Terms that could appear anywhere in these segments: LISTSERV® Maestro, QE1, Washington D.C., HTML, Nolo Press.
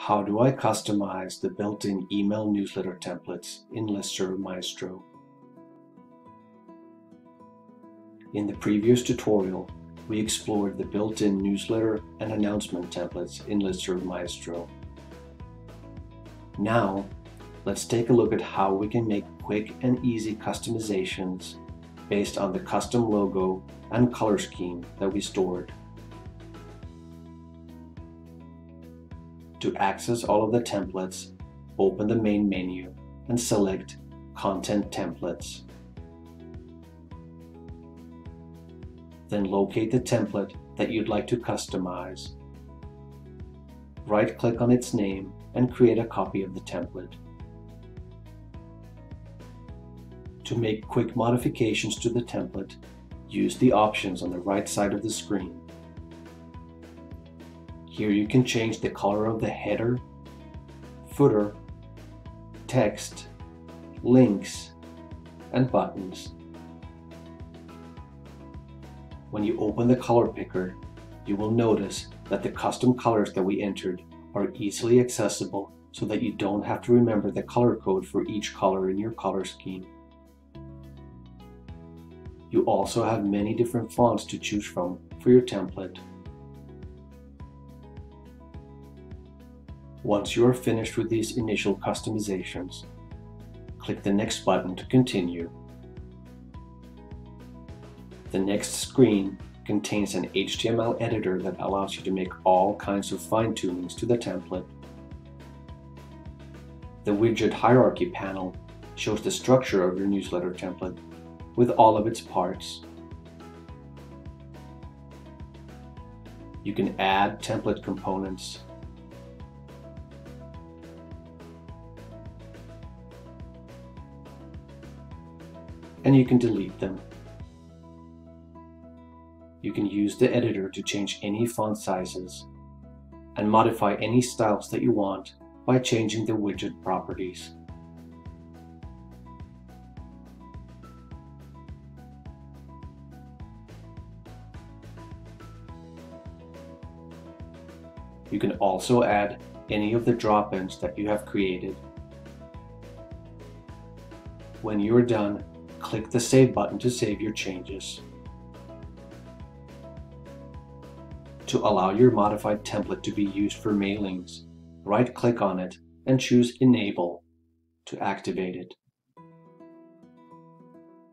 How do I customize the built-in email newsletter templates in LISTSERV® Maestro? In the previous tutorial, we explored the built-in newsletter and announcement templates in LISTSERV® Maestro. Now, let's take a look at how we can make quick and easy customizations based on the custom logo and color scheme that we stored. To access all of the templates, open the main menu and select Content Templates. Then locate the template that you'd like to customize. Right-click on its name and create a copy of the template. To make quick modifications to the template, use the options on the right side of the screen. Here you can change the color of the header, footer, text, links, and buttons. When you open the color picker, you will notice that the custom colors that we entered are easily accessible so that you don't have to remember the color code for each color in your color scheme. You also have many different fonts to choose from for your template. Once you are finished with these initial customizations, click the Next button to continue. The next screen contains an HTML editor that allows you to make all kinds of fine-tunings to the template. The widget hierarchy panel shows the structure of your newsletter template with all of its parts. You can add template components, and you can delete them. You can use the editor to change any font sizes and modify any styles that you want by changing the widget properties. You can also add any of the drop-ins that you have created. When you are done, click the Save button to save your changes. To allow your modified template to be used for mailings, right-click on it and choose Enable to activate it.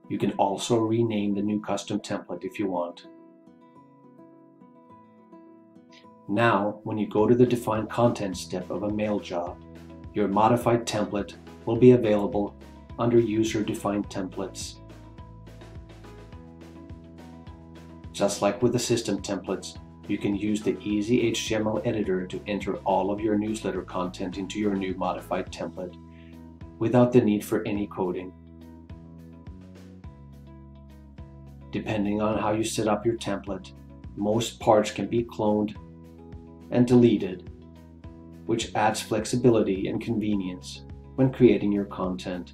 You can also rename the new custom template if you want. Now, when you go to the Define Content step of a mail job, your modified template will be available under User-Defined Templates. Just like with the system templates, you can use the Easy HTML editor to enter all of your newsletter content into your new modified template without the need for any coding. Depending on how you set up your template, most parts can be cloned and deleted, which adds flexibility and convenience when creating your content.